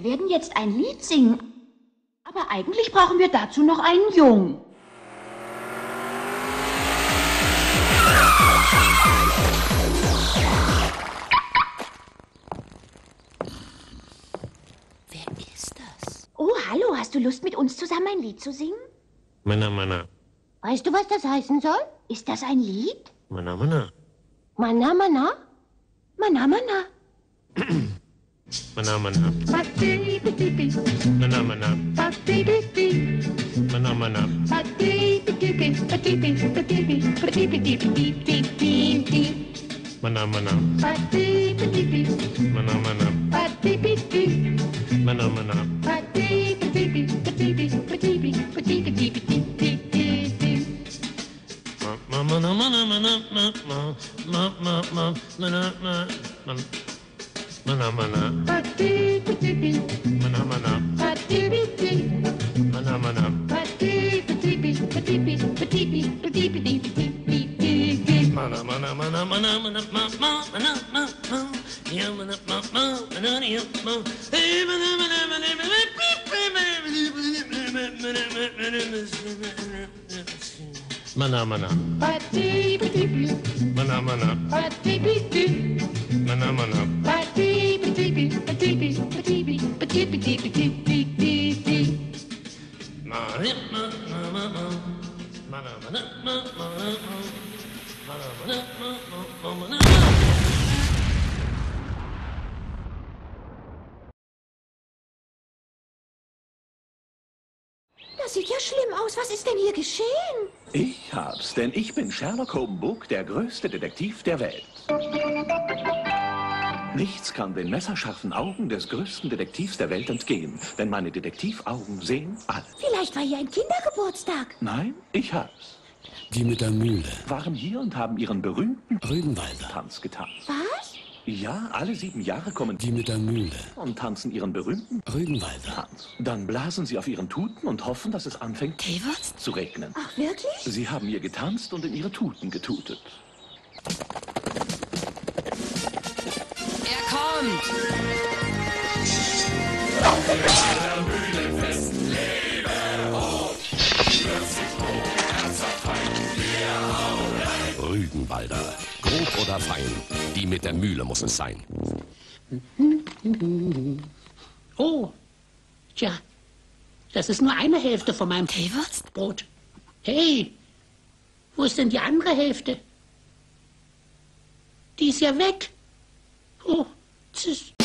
Wir werden jetzt ein Lied singen, aber eigentlich brauchen wir dazu noch einen Jungen. Wer ist das? Oh, hallo, hast du Lust, mit uns zusammen ein Lied zu singen? Mana, mana. Weißt du, was das heißen soll? Ist das ein Lied? Mana, mana. Mana, mana? Mana, mana. Mana, mana. Mana, mana. Mana, mana. Mana, mana. Mana, mana. Mana, mana. Mana, mana, mana, ma, ma, ma, ma, ma, mana, ma, ma. Mana, mana. Mana, mana. Mana, mana. Mana, mana, mana, mana, mana, ma, ma, mana, ma, ma. Ya, mana, ma, ma, mana, ya, ma. Hey, mana, mana, mana, mana, mana, mana. Mana, mana. Mana, mana. Das sieht ja schlimm aus. Was ist denn hier geschehen? Ich hab's, denn ich bin Sherlock Humbug, der größte Detektiv der Welt. Nichts kann den messerscharfen Augen des größten Detektivs der Welt entgehen, denn meine Detektivaugen sehen alles. Vielleicht war hier ein Kindergeburtstag. Nein, ich hab's. Die mit der Mühle waren hier und haben ihren berühmten Rügenwalder-Tanz getanzt. Was? Ja, alle 7 Jahre kommen die mit der Mühle und tanzen ihren berühmten Rügenwalder-Tanz. Dann blasen sie auf ihren Tuten und hoffen, dass es anfängt zu regnen. Ach, wirklich? Sie haben hier getanzt und in ihre Tuten getutet. Rügenwalder, grob oder fein, die mit der Mühle muss es sein. Oh, tja, das ist nur eine Hälfte von meinem Teewurstbrot. Hey, wo ist denn die andere Hälfte? Die ist ja weg. Oh. Tschüss.